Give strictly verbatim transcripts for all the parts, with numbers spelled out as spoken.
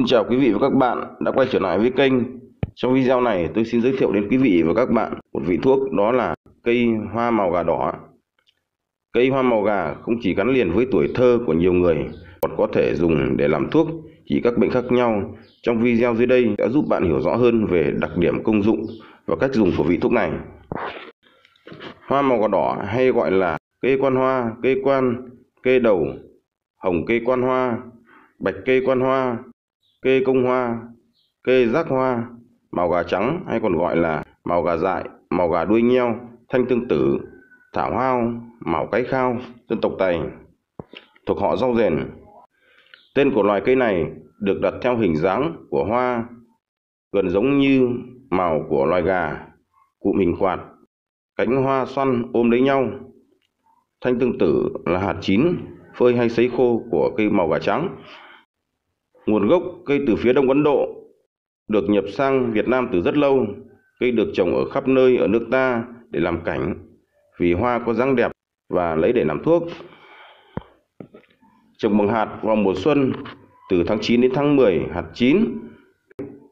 Xin chào quý vị và các bạn đã quay trở lại với kênh. Trong video này tôi xin giới thiệu đến quý vị và các bạn một vị thuốc, đó là cây hoa màu gà đỏ. Cây hoa màu gà không chỉ gắn liền với tuổi thơ của nhiều người, còn có thể dùng để làm thuốc trị các bệnh khác nhau. Trong video dưới đây đã giúp bạn hiểu rõ hơn về đặc điểm, công dụng và cách dùng của vị thuốc này. Hoa màu gà đỏ hay gọi là cây quan hoa, cây quan, cây đầu, hồng cây quan hoa, bạch cây quan hoa, cây công hoa, cây rác hoa, màu gà trắng hay còn gọi là màu gà dại, màu gà đuôi nheo, thanh tương tử, thảo hao, màu cái khao, dân tộc Tày, thuộc họ rau rền. Tên của loài cây này được đặt theo hình dáng của hoa, gần giống như màu của loài gà, cụm hình quạt, cánh hoa xoăn ôm lấy nhau. Thanh tương tử là hạt chín, phơi hay sấy khô của cây màu gà trắng. Nguồn gốc cây từ phía Đông Ấn Độ, được nhập sang Việt Nam từ rất lâu. Cây được trồng ở khắp nơi ở nước ta để làm cảnh, vì hoa có dáng đẹp và lấy để làm thuốc. Trồng bằng hạt vào mùa xuân, từ tháng chín đến tháng mười, hạt chín.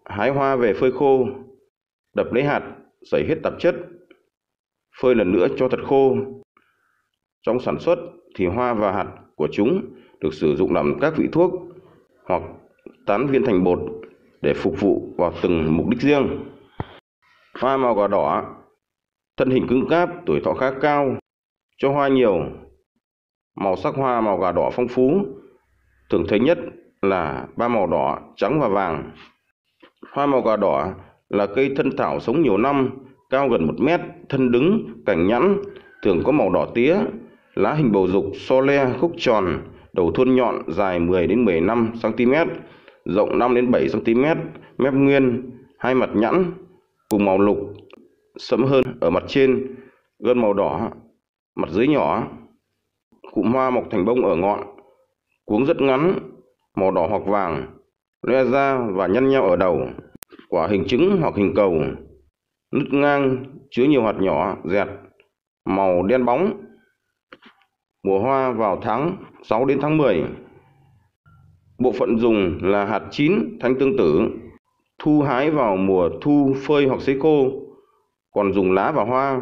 Hái hoa về phơi khô, đập lấy hạt, sẩy hết tạp chất, phơi lần nữa cho thật khô. Trong sản xuất thì hoa và hạt của chúng được sử dụng làm các vị thuốc hoặc tán viên thành bột để phục vụ vào từng mục đích riêng. Hoa màu gà đỏ, thân hình cứng cáp, tuổi thọ khá cao, cho hoa nhiều. Màu sắc hoa màu gà đỏ phong phú, thường thấy nhất là ba màu đỏ, trắng và vàng. Hoa màu gà đỏ là cây thân thảo sống nhiều năm, cao gần một mét, thân đứng, cành nhẵn, thường có màu đỏ tía, lá hình bầu dục, so le, khúc tròn, đầu thuôn nhọn, dài mười đến mười lăm xăng ti mét, rộng năm đến bảy xăng ti mét, mép nguyên, hai mặt nhẵn, cùng màu lục, sẫm hơn ở mặt trên, gân màu đỏ, mặt dưới nhỏ. Cụm hoa mọc thành bông ở ngọn, cuống rất ngắn, màu đỏ hoặc vàng, loe ra và nhăn nhau ở đầu, quả hình trứng hoặc hình cầu, nứt ngang, chứa nhiều hạt nhỏ, dẹt, màu đen bóng. Mùa hoa vào tháng sáu đến tháng mười. Bộ phận dùng là hạt chín, thanh tương tử. Thu hái vào mùa thu, phơi hoặc sấy khô. Còn dùng lá và hoa,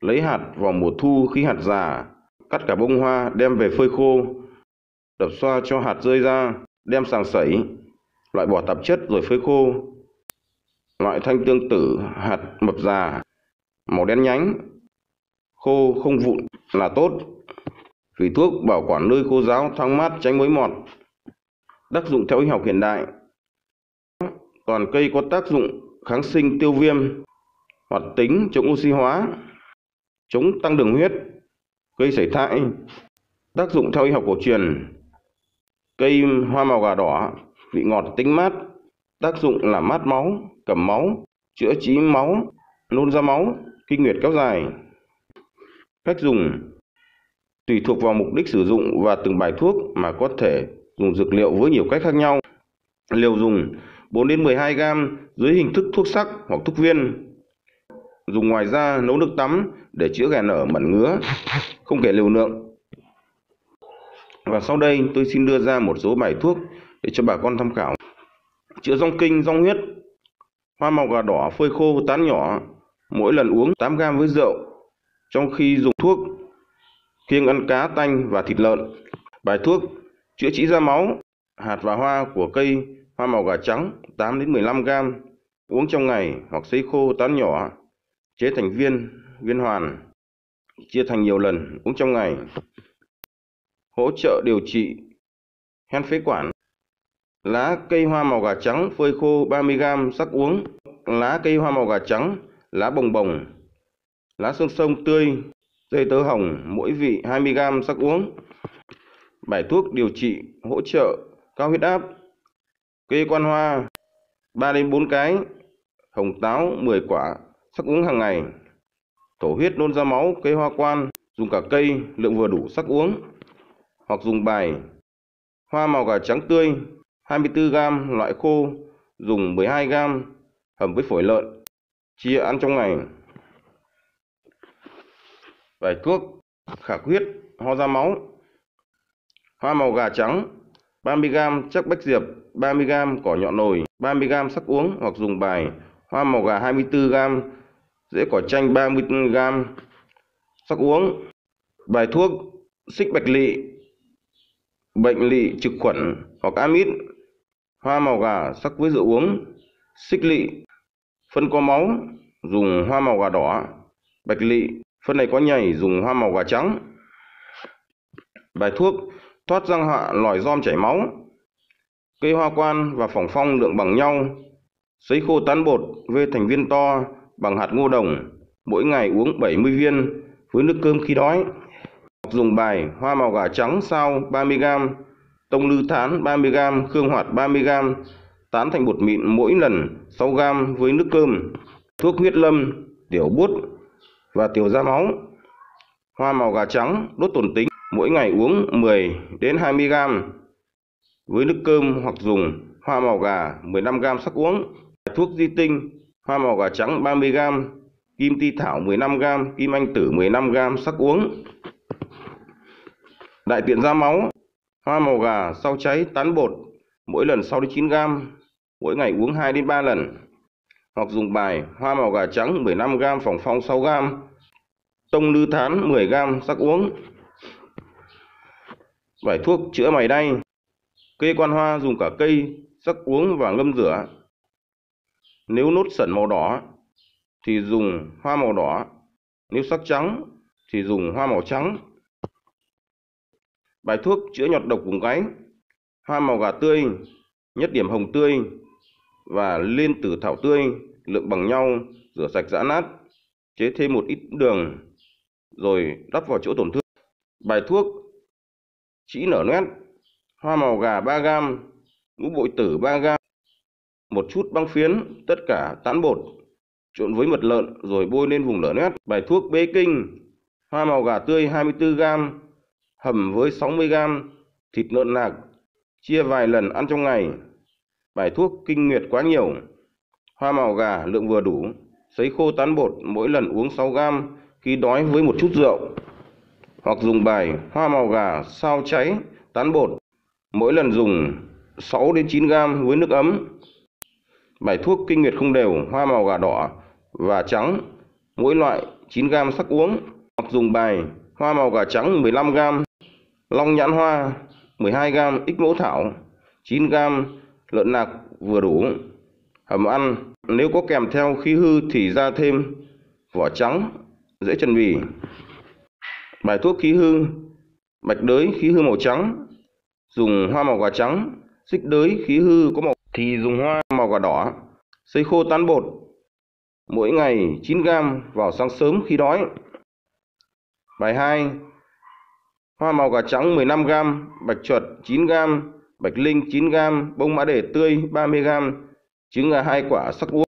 lấy hạt vào mùa thu khi hạt già, cắt cả bông hoa đem về phơi khô, đập xoa cho hạt rơi ra, đem sàng sẩy, loại bỏ tạp chất rồi phơi khô. Loại thanh tương tử, hạt mập già, màu đen nhánh, khô không vụn là tốt. Vì thuốc bảo quản nơi khô ráo, thoáng mát, tránh mối mọt. Tác dụng theo y học hiện đại, toàn cây có tác dụng kháng sinh, tiêu viêm, hoạt tính, chống oxy hóa, chống tăng đường huyết, gây sẩy thai. Tác dụng theo y học cổ truyền, cây hoa màu gà đỏ vị ngọt, tính mát, tác dụng là mát máu, cầm máu, chữa trị máu, nôn ra máu, kinh nguyệt kéo dài. Cách dùng tùy thuộc vào mục đích sử dụng và từng bài thuốc mà có thể dùng dược liệu với nhiều cách khác nhau. Liều dùng bốn đến mười hai gam dưới hình thức thuốc sắc hoặc thuốc viên. Dùng ngoài da nấu nước tắm để chữa ghẻ nở, mẩn ngứa, không kể liều lượng. Và sau đây tôi xin đưa ra một số bài thuốc để cho bà con tham khảo. Chữa rong kinh, rong huyết. Hoa màu gà đỏ phơi khô, tán nhỏ, mỗi lần uống tám gam với rượu. Trong khi dùng thuốc, kiêng ăn cá, tanh và thịt lợn. Bài thuốc chữa trị ra máu, hạt và hoa của cây hoa màu gà trắng tám đến mười lăm gam, uống trong ngày hoặc sấy khô, tán nhỏ, chế thành viên, viên hoàn, chia thành nhiều lần, uống trong ngày. Hỗ trợ điều trị hen phế quản. Lá cây hoa màu gà trắng phơi khô ba mươi gam sắc uống. Lá cây hoa màu gà trắng, lá bồng bồng, lá sương sông tươi, dây tớ hồng, mỗi vị hai mươi gam sắc uống. Bài thuốc điều trị hỗ trợ cao huyết áp. Cây quan hoa ba đến bốn cái, hồng táo mười quả sắc uống hàng ngày. Thổ huyết, nôn ra máu, cây hoa quan, dùng cả cây, lượng vừa đủ sắc uống. Hoặc dùng bài hoa màu gà trắng tươi hai mươi tư gam loại khô, dùng mười hai gam hầm với phổi lợn, chia ăn trong ngày. Bài thuốc khạc huyết, ho ra máu. Hoa màu gà trắng ba mươi gam chắc bách diệp, ba mươi gam cỏ nhọn nồi, ba mươi gam sắc uống hoặc dùng bài, hoa màu gà hai mươi tư gam, rễ cỏ chanh ba mươi gam, sắc uống, bài thuốc xích bạch lị, bệnh lị trực khuẩn hoặc amid, hoa màu gà sắc với rượu uống, xích lị, phân có máu, dùng hoa màu gà đỏ, bạch lị, phân này có nhầy, dùng hoa màu gà trắng. Bài thuốc thoát răng hạ lòi giom chảy máu, cây hoa quan và phỏng phong lượng bằng nhau, sấy khô tán bột vê thành viên to bằng hạt ngô đồng, mỗi ngày uống bảy mươi viên với nước cơm khi đói. Dùng bài hoa màu gà trắng sao ba mươi gam, tông lư thán ba mươi gam, khương hoạt ba mươi gam, tán thành bột mịn mỗi lần sáu gam với nước cơm. Thuốc huyết lâm, tiểu bút và tiểu ra máu, hoa màu gà trắng đốt tổn tính, mỗi ngày uống mười đến hai mươi gam với nước cơm hoặc dùng hoa màu gà mười lăm gam sắc uống. Thuốc di tinh, hoa màu gà trắng ba mươi gam, kim ti thảo mười lăm gam, kim anh tử mười lăm gam sắc uống. Đại tiện ra máu, hoa màu gà sau cháy tán bột, mỗi lần sáu đến chín gam, mỗi ngày uống hai đến ba lần. Hoặc dùng bài hoa màu gà trắng mười lăm gam, phỏng phong sáu gam, tông lư thán mười gam sắc uống. Bài thuốc chữa mày đay, cây quan hoa dùng cả cây sắc uống và ngâm rửa. Nếu nốt sẩn màu đỏ thì dùng hoa màu đỏ, nếu sắc trắng thì dùng hoa màu trắng. Bài thuốc chữa nhọt độc vùng gáy, hoa màu gà tươi, nhất điểm hồng tươi và liên tử thảo tươi lượng bằng nhau, rửa sạch giã nát, chế thêm một ít đường rồi đắp vào chỗ tổn thương. Bài thuốc chỉ nở loét, hoa màu gà ba gam, ngũ bội tử ba gam, một chút băng phiến, tất cả tán bột, trộn với mật lợn rồi bôi lên vùng nở loét. Bài thuốc bế kinh, hoa màu gà tươi hai mươi tư gam, hầm với sáu mươi gam, thịt lợn nạc, chia vài lần ăn trong ngày. Bài thuốc kinh nguyệt quá nhiều, hoa màu gà lượng vừa đủ, sấy khô tán bột, mỗi lần uống sáu gam khi đói với một chút rượu. Hoặc dùng bài hoa màu gà sao cháy tán bột, mỗi lần dùng sáu đến chín gam với nước ấm. Bài thuốc kinh nguyệt không đều, hoa màu gà đỏ và trắng, mỗi loại chín gam sắc uống. Hoặc dùng bài hoa màu gà trắng mười lăm gam, long nhãn hoa mười hai gam, ích mẫu thảo chín gam, lợn nạc vừa đủ, hầm ăn. Nếu có kèm theo khí hư thì ra thêm vỏ trắng, dễ chân bì. Bài thuốc khí hư, bạch đới khí hư màu trắng, dùng hoa màu gà trắng, xích đới khí hư có màu thì dùng hoa màu gà đỏ, sấy khô tán bột, mỗi ngày chín gam vào sáng sớm khi đói. Bài hai, hoa màu gà trắng mười lăm gam, bạch chuột chín gam, bạch linh chín gam, bông mã đề tươi ba mươi gam, trứng gà hai quả sắc uống.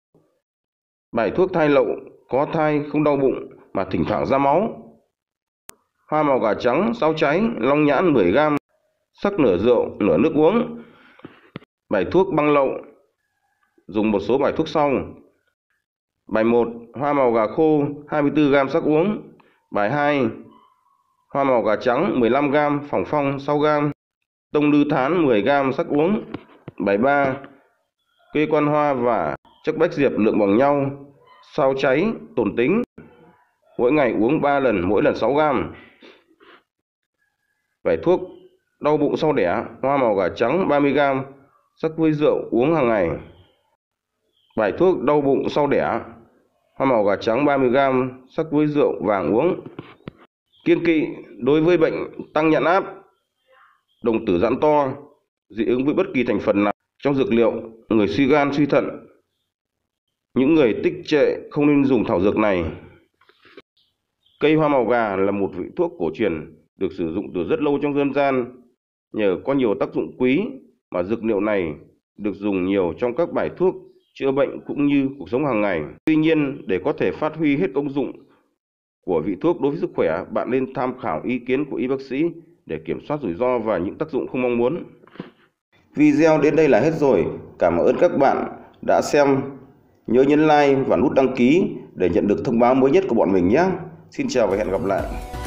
Bài thuốc thai lậu, có thai không đau bụng mà thỉnh thoảng ra máu, hoa màu gà trắng sao cháy, long nhãn mười gam, sắc nửa rượu nửa nước uống. Bài thuốc băng lậu, dùng một số bài thuốc sau. Bài một, hoa màu gà khô hai mươi tư gam sắc uống. Bài hai, hoa màu gà trắng mười lăm gam, phỏng phong sáu gam, tông lư thán mười gam sắc uống. Bài ba, cây quan hoa và chắc bách diệp lượng bằng nhau, sao cháy tổn tính, mỗi ngày uống ba lần, mỗi lần sáu gam. Bài thuốc đau bụng sau đẻ, hoa màu gà trắng ba mươi gam, sắc với rượu uống hàng ngày. Bài thuốc đau bụng sau đẻ, hoa màu gà trắng ba mươi gam, sắc với rượu vàng uống. Kiêng kỵ đối với bệnh tăng nhãn áp, đồng tử giãn to, dị ứng với bất kỳ thành phần nào trong dược liệu, người suy gan suy thận, những người tích trệ không nên dùng thảo dược này. Cây hoa màu gà là một vị thuốc cổ truyền được sử dụng từ rất lâu trong dân gian, nhờ có nhiều tác dụng quý mà dược liệu này được dùng nhiều trong các bài thuốc chữa bệnh cũng như cuộc sống hàng ngày. Tuy nhiên, để có thể phát huy hết công dụng của vị thuốc đối với sức khỏe, bạn nên tham khảo ý kiến của y bác sĩ để kiểm soát rủi ro và những tác dụng không mong muốn. Video đến đây là hết rồi. Cảm ơn các bạn đã xem. Nhớ nhấn like và nút đăng ký để nhận được thông báo mới nhất của bọn mình nhé. Xin chào và hẹn gặp lại.